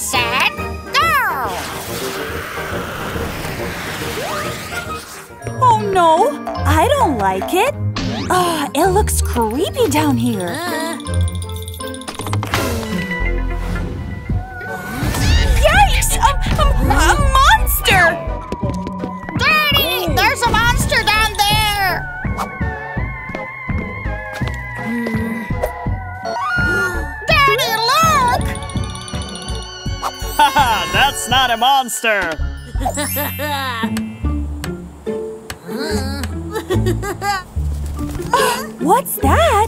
set, go! Oh no, I don't like it. Ugh, it looks creepy down here. Yikes! A monster! Daddy, there's a monster down there! That's not a monster! What's that?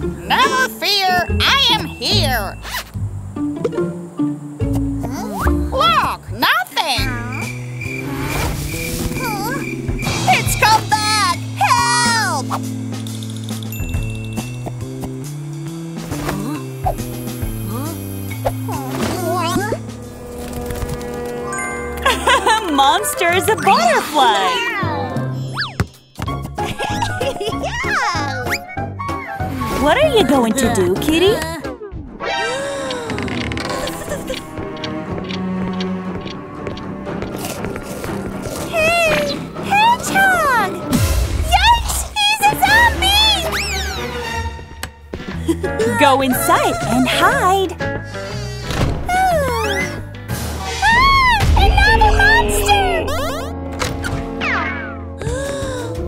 Never fear, I am here! Look, nothing! It's come back! Help! Monster is a butterfly. What are you going to do, kitty? Hey, hedgehog! Yikes, he's a zombie! Go inside and hide.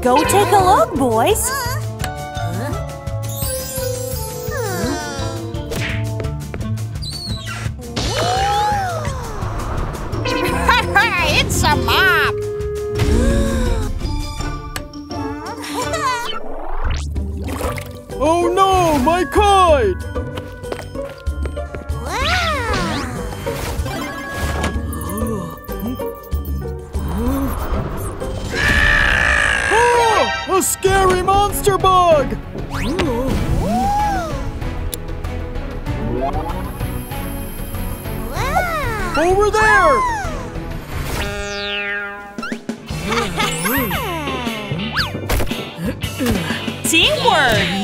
Go take a look, boys! It's a mop! Oh no, my kite! A scary monster bug! Wow. Over there! Teamwork!